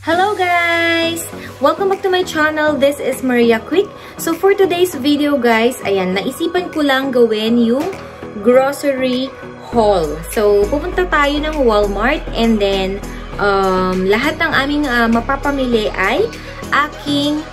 Hello guys! Welcome back to my channel. This is Maria Quick. So for today's video guys, ayan, naisipan ko lang gawin yung grocery haul. So pupunta tayo ng Walmart and then lahat ng aming mapapamili ay aking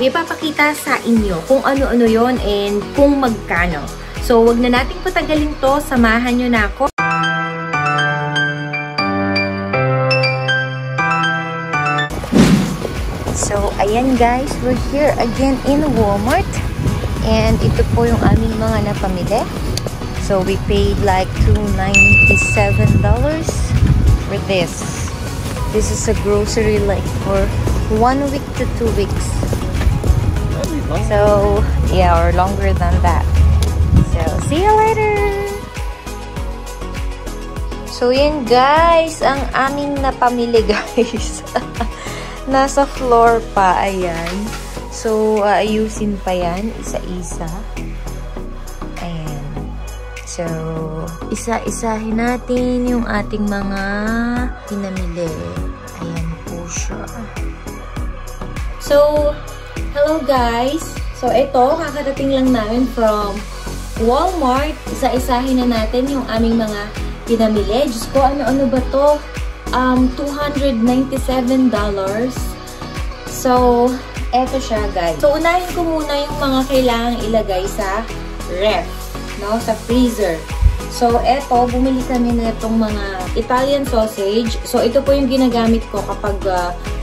ipapakita sa inyo kung ano-ano yon and kung magkano. So wag na nating patagalin to, samahan nyo na ako. So, ayan guys, we're here again in Walmart. And ito po yung aming mga napamili. So, we paid like $297 for this. This is a grocery like for 1 week to 2 weeks. So, yeah, or longer than that. So, see you later! So, yan guys, ang aming napamili guys. Nasa floor pa, ayan. So, ayusin pa yan, isa-isa. Ayan. So, isa-isahin natin yung ating mga pinamili. Ayan po siya. So, hello guys. So, ito, kakarating lang namin from Walmart. Isa-isahin na natin yung aming mga pinamili. Diyos ko, ano-ano ba to? $297. So, eto siya, guys. So, unahin ko muna yung mga kailangang ilagay sa ref, no? Sa freezer. So, eto, bumili kami na itong mga Italian sausage. So, ito po yung ginagamit ko kapag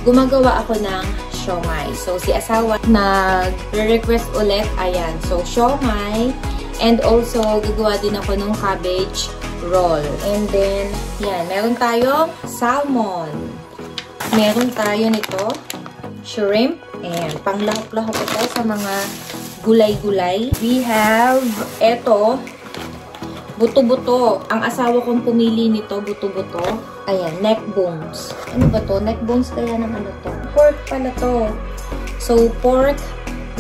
gumagawa ako ng siomai. So, si asawa nag-request ulit. Ayan. So, siomai. And also, gagawa din ako ng cabbage roll. And then, yan. Meron tayong salmon. Meron tayo nito, shrimp. And panglahok-lahok ito sa mga gulay-gulay. We have, eto, buto-buto. Ang asawa kong pumili nito, buto-buto. Ayan, neck bones. Ano ba to? Neck bones kaya ng ano to? Pork pala to. So, pork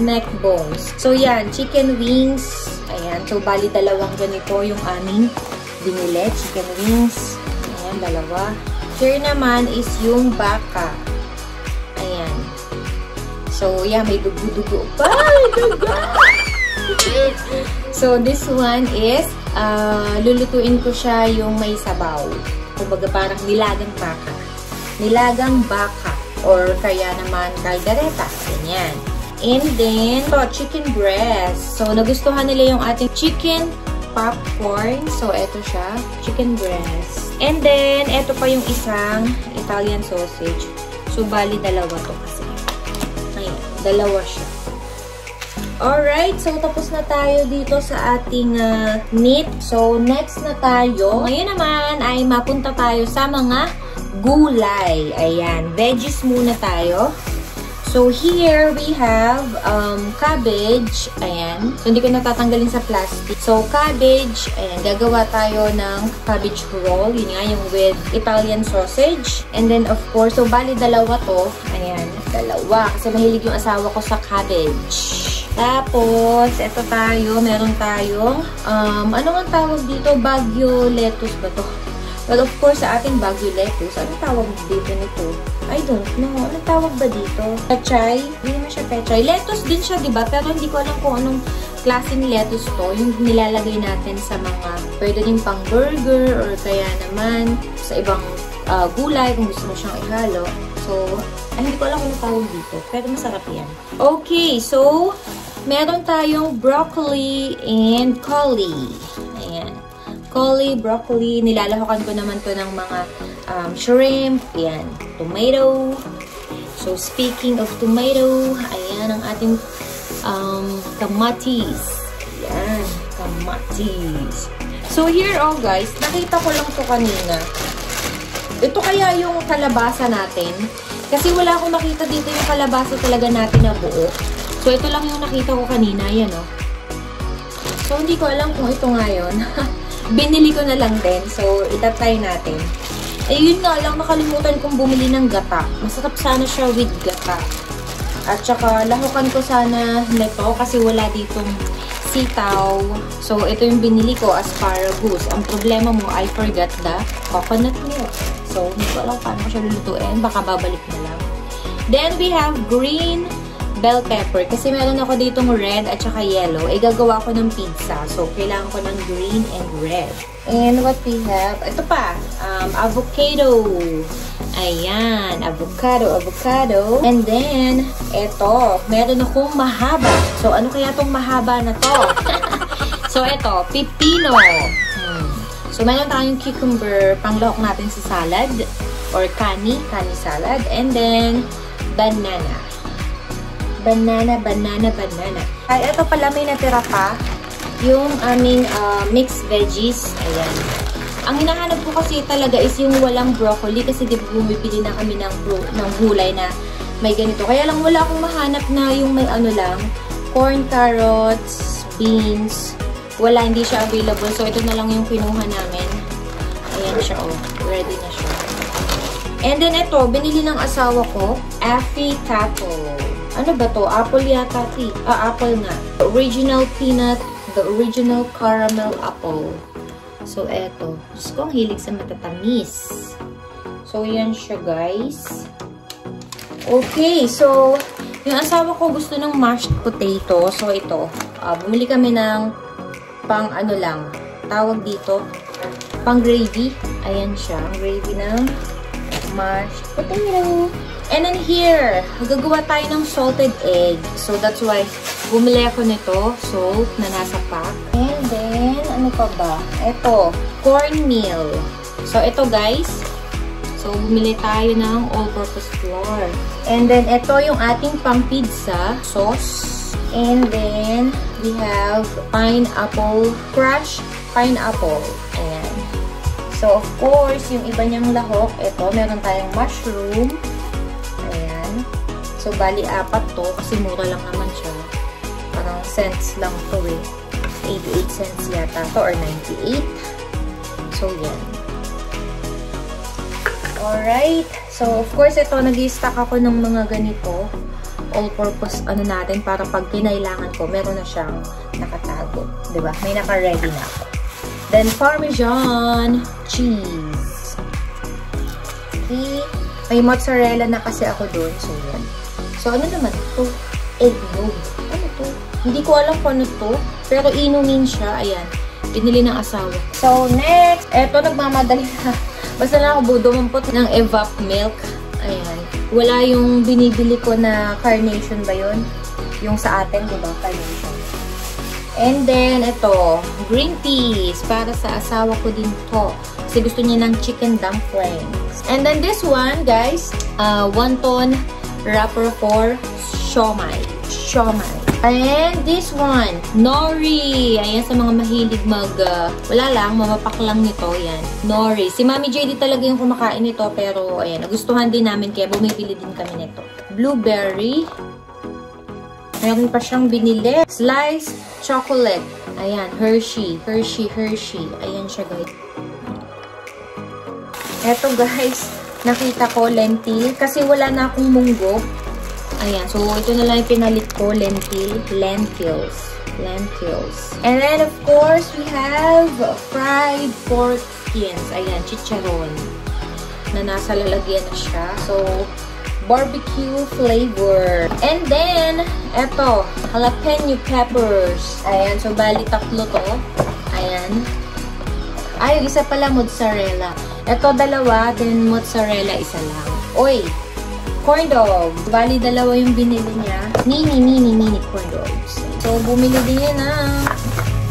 neck bones. So, yan. Chicken wings. Ayan. So, bali dalawang ganito yung aming binili, chicken wings. Ayan, dalawa. Here naman is yung baka. Ayan. So, yeah, may dugo-dugo pa. So, this one is, lulutuin ko siya yung may sabaw. Kumbaga, parang nilagang baka. Nilagang baka. Or kaya naman, caldereta. Ganyan. And then, so, chicken breast. So, nagustuhan nila yung ating chicken popcorn. So, eto siya. Chicken breast. And then, eto pa yung isang Italian sausage. So, bali dalawa to kasi. Ayan. Dalawa siya. Alright. So, tapos na tayo dito sa ating meat. So, next na tayo. Ngayon naman ay mapunta tayo sa mga gulay. Ayan. Veggies muna tayo. So, here we have cabbage. Ayan. So, hindi ko natatanggalin sa plastic. So, cabbage. Ayan. Gagawa tayo ng cabbage roll. Yun nga, yung with Italian sausage. And then, of course, so, bali dalawa to. Ayan. Dalawa. Kasi mahilig yung asawa ko sa cabbage. Tapos, eto tayo. Meron tayong, ano ang tawag dito? Baguio lettuce ba to? Well, of course, sa ating Baguio lettuce. Ano tawag dito nito? I don't know. Ano tawag ba dito? Pechay? Hindi naman siya pechay. Lettuce din siya, diba? Pero hindi ko alam kung anong klaseng lettuce to. Yung nilalagay natin sa mga pwede din pang burger or kaya naman sa ibang gulay kung gusto mo siyang ihalo. So, hindi ko alam kung tawag dito. Pero masarap yan. Okay, so, meron tayong broccoli and coli. Ayan. Coli, broccoli. Nilalahokan ko naman to ng mga shrimp. Ayan. Tomato. So, speaking of tomato, ayan ang ating kamatis. Ayan, kamatis. So, here, oh guys, nakita ko lang to kanina. Ito kaya yung kalabasa natin. Kasi wala akong makita dito yung kalabasa talaga natin na buo. So, ito lang yung nakita ko kanina. Ayan, oh. So, hindi ko alam kung ito ngayon. Binili ko na lang din. So, itatry natin. Ayun nga lang, nakalimutan kong bumili ng gata. Masarap sana siya with gata. At saka, lahukan ko sana nito kasi wala ditong sitaw. So, ito yung binili ko, asparagus. Ang problema mo, I forgot the coconut milk. So, hindi ko alam paano ko siya lulutuin. Baka babalik na lang. Then, we have green bell pepper. Kasi meron ako ditong red at saka yellow. Eh, gagawa ko ng pizza. So, kailangan ko ng green and red. And what we have, ito pa, avocado. Ayan, avocado. And then, ito, meron akong mahaba. So, ano kaya tong mahaba na to? So, ito, pipino. So, meron tayong cucumber, panglahok natin sa salad. Or kani salad. And then, banana. Banana. Ay, ito pala may natira pa yung aming mixed veggies. Ayan. Ang hinahanap ko kasi talaga is yung walang broccoli kasi di ba bumibili na kami ng gulay na may ganito. Kaya lang wala akong mahanap na yung may ano lang, corn, carrots, beans. Wala, hindi siya available. So, ito na lang yung kinuha namin. Ayan siya, oh. Ready na siya. And then ito, binili ng asawa ko, affogato. Ano ba to? Apple yata, tea. Ah, apple nga. The original peanut, the original caramel apple. So, eto. Diyos ko, ang hilig sa matatamis. So, yan siya, guys. Okay, so, yung asawa ko gusto ng mashed potato. So, ito. Bumili kami ng pang ano lang. Tawag dito. Pang gravy. Ayan siya. Ang gravy ng mashed potato. And then here, gagawa tayo ng salted egg. So, that's why bumili ako nito. Salt na nasa pack. And then, ano pa ba? Ito, cornmeal. So, ito guys. So, bumili tayo ng all-purpose flour. And then, ito yung ating pang-pizza sauce. And then, we have pineapple, crushed pineapple. Ayan. So, of course, yung iba niyang lahok. Ito, meron tayong mushroom. So, bali, apat to. Kasi mura lang naman siya. Parang cents lang to eh. 88 cents yata to or 98. So, yan. Alright. So, of course, ito, nag-i-stack ako ng mga ganito. All-purpose, ano natin, para pag kinailangan ko, meron na siyang nakatago. Diba? May naka-ready na ako. Then, Parmesan cheese. Okay. May mozzarella na kasi ako doon. So, yan. So, ano naman ito? Egg yolk. Ano ito? Hindi ko alam kung ano ito. Pero inumin siya. Ayan. Binili ng asawa. So, next. Eto, nagmamadali na. Basta lang ako dumampot ng evap milk. Ayan. Wala yung binibili ko na Carnation ba yun? Yung sa atin, diba? Carnation. And then, eto. Green peas. Para sa asawa ko din to. Kasi gusto niya ng chicken dumplings. And then, this one, guys. Wonton wrapper for siomai. And this one, nori. Ayan sa mga mahilig mag, wala lang, mamapak lang nito. Ayan, nori. Si Mami JD talaga yung kumakain nito, pero ayan, nagustuhan din namin, kaya bumibili din kami nito. Blueberry. Meron pa siyang binili. Slice chocolate. Ayan, Hershey. Ayan siya, guys. Eto, guys. Nakita ko, lentil. Kasi wala na akong munggo. Ayan. So, ito na lang yung pinalit ko. Lentils. And then, of course, we have fried pork skins. Ayan. Chicharon. Na nasa lalagyan na siya. So, barbecue flavor. And then, eto. Jalapeno peppers. Ayan. So, bali tatlo to. Ayan. Ay, yung isa pala, mozzarella. Ito, dalawa. Then, mozzarella, isa lang. Oy! Corn dog. Bali, dalawa yung binili niya. Mini corn dogs. So, bumili din niya ng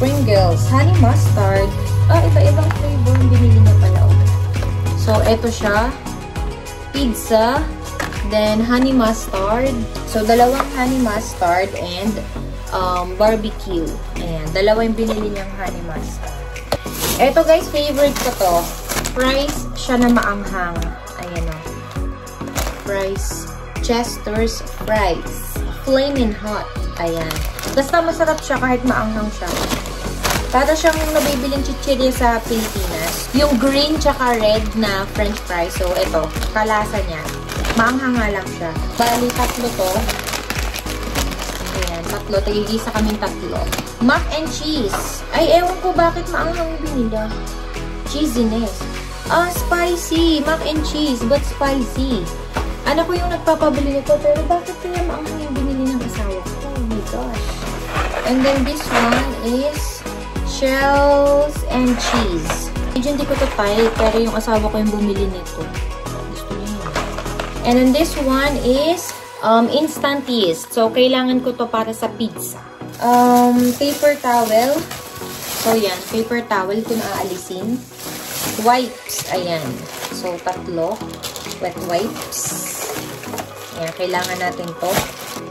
Pringles. Honey mustard. Ah, iba-ibang flavor yung binili niya pala. So, eto siya. Pizza. Then, honey mustard. So, dalawang honey mustard and barbecue. Ayan. Dalawa yung binili niyang honey mustard. Eto guys, favorite ko to. Fries siya na maanghang. Ayan o. Fries. Chester's fries. Flamin' hot. Ayan. Basta masarap siya kahit maanghang siya. Para siyang nabibiling chichirya sa Pilipinas. Yung green tsaka red na french fries. So, eto. Kalasa niya. Maanghang nga lang siya. Bali, tatlo to. Tatlo. Tagigisa kaming tatlo. Mac and cheese. Ay, ewan ko bakit maanghang binila. Cheesiness. Spicy. Mac and cheese, but spicy. Ano ko yung nagpapabili nito, pero bakit kaya maanghang yung binili ng asawa ko? Oh my gosh. And then this one is shells and cheese. Medyo hindi ko ito type, pero yung asawa ko yung bumili nito. Gusto niya yun. And then this one is instant yeast. So, kailangan ko to para sa pizza. Paper towel. So, yan. Paper towel kung aalisin. Wipes. Ayan. So, tatlo. Wet wipes. Ayan, kailangan natin to.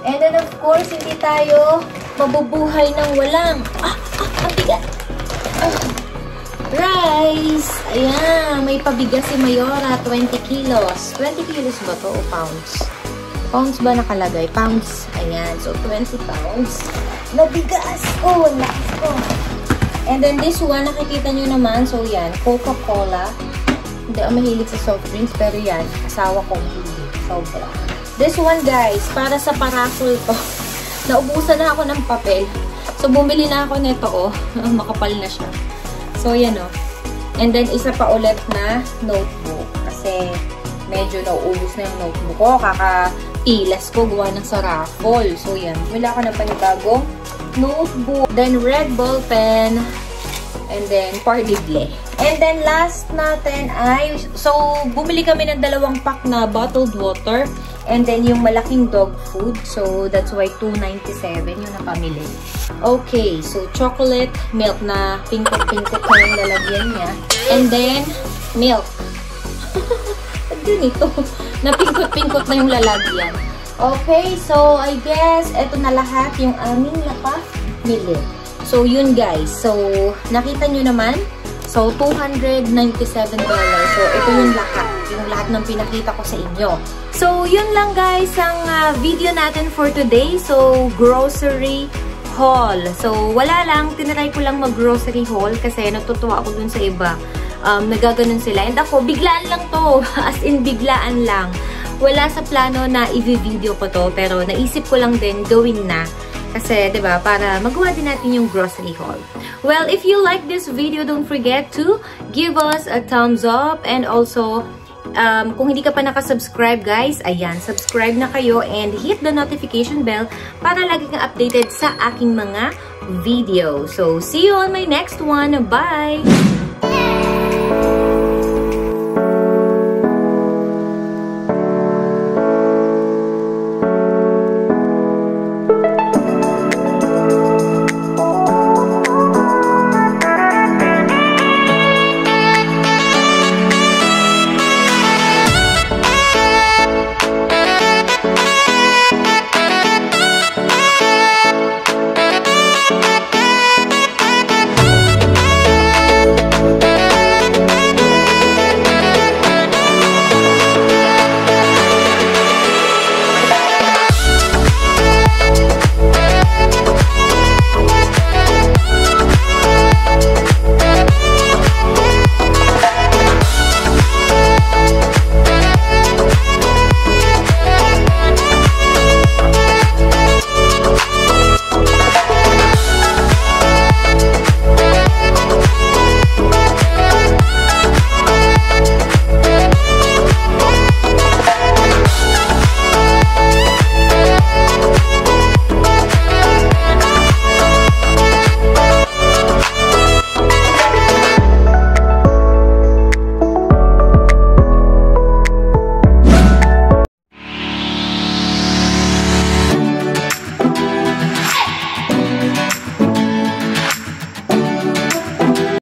And then, of course, hindi tayo mabubuhay ng walang ang bigat. Rice! Ayan, may pabigas si Mayora, 20 kilos. 20 kilos ba to o pounds? Pounds ba nakalagay? Pounds. Ayan, so 20 pounds. Nabigas! Oh, lakas ko! And then this one, nakikita nyo naman. So yan, Coca-Cola. Hindi ako mahilig sa soft drinks, pero yan, asawa ko hindi. Sobra. This one guys, para sa parasol to. Naubusan na ako ng papel. So bumili na ako nito oh. Makapal na siya. So, yan o. And then, isa pa ulit na notebook. Kasi, medyo nauubos na yung notebook ko. Kaka-pilas ko, gawa ng sa raffle. So, yan. Wala ko na panibagong notebook. Then, red ball pen. And then, party play. And then, last natin ay... So, bumili kami ng 2 pack na bottled water. And then, yung malaking dog food. So, that's why $2.97 yung napamili. Okay, so chocolate milk na pingkot-pingkot na yung lalagyan niya. And then, milk. At ganito, na pingkot-pingkot na yung lalagyan. Okay, so I guess, eto na lahat yung aming napamili. So, yun guys. So, nakita nyo naman. So, $297. So, ito yung lahat. Yung lahat ng pinakita ko sa inyo. So, yun lang guys ang video natin for today. So, grocery haul. So, wala lang. Tinry ko lang mag-grocery haul kasi natutuwa ako dun sa iba. Nagaganon sila. And ako, biglaan lang to. As in, biglaan lang. Wala sa plano na i-video ko to. Pero, naisip ko lang din gawin na. Kasi, diba, para magawa din natin yung grocery haul. Well, if you like this video, don't forget to give us a thumbs up. And also, kung hindi ka pa nakasubscribe guys, ayan, subscribe na kayo and hit the notification bell para lagi kang updated sa aking mga video. So, see you on my next one. Bye!